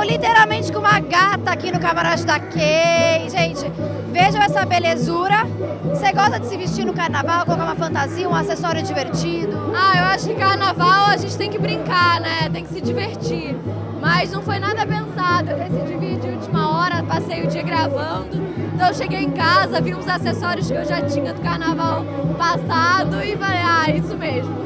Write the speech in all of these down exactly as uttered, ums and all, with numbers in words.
estou literalmente com uma gata aqui no camarote da Kay. Gente, vejam essa belezura. Você gosta de se vestir no carnaval, colocar uma fantasia, um acessório divertido? Ah, eu acho que carnaval a gente tem que brincar, né? Tem que se divertir. Mas não foi nada pensado. Eu decidi vir de última hora, passei o dia gravando. Então eu cheguei em casa, vi uns acessórios que eu já tinha do carnaval passado e falei, ah, isso mesmo.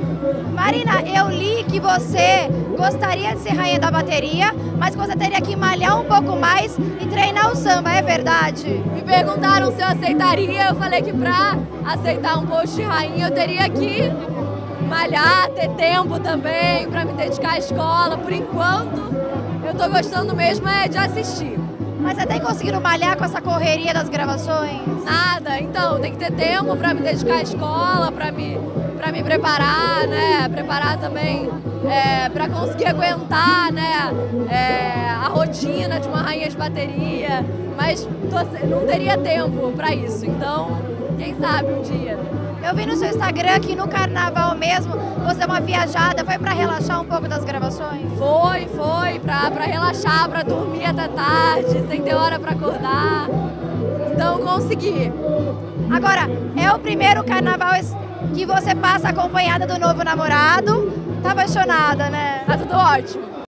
Marina, eu li que você gostaria de ser rainha da bateria, mas você teria que malhar um pouco mais e treinar o samba, é verdade? Me perguntaram se eu aceitaria, eu falei que pra aceitar um posto de rainha eu teria que malhar, ter tempo também pra me dedicar à escola. Por enquanto, eu tô gostando mesmo é de assistir. Mas você tem conseguido malhar com essa correria das gravações? Nada, então tem que ter tempo pra me dedicar à escola, pra me... para me preparar, né? Preparar também é, para conseguir aguentar, né? É, a rotina de uma rainha de bateria, mas tô, não teria tempo para isso. Então, quem sabe um dia. Eu vi no seu Instagram que no carnaval mesmo você deu uma viajada, foi para relaxar um pouco das gravações? Foi, foi para relaxar, para dormir até tarde, sem ter hora para acordar. Então, consegui. Agora é o primeiro carnaval que você passa acompanhada do novo namorado, tá apaixonada, né? Tá tudo ótimo.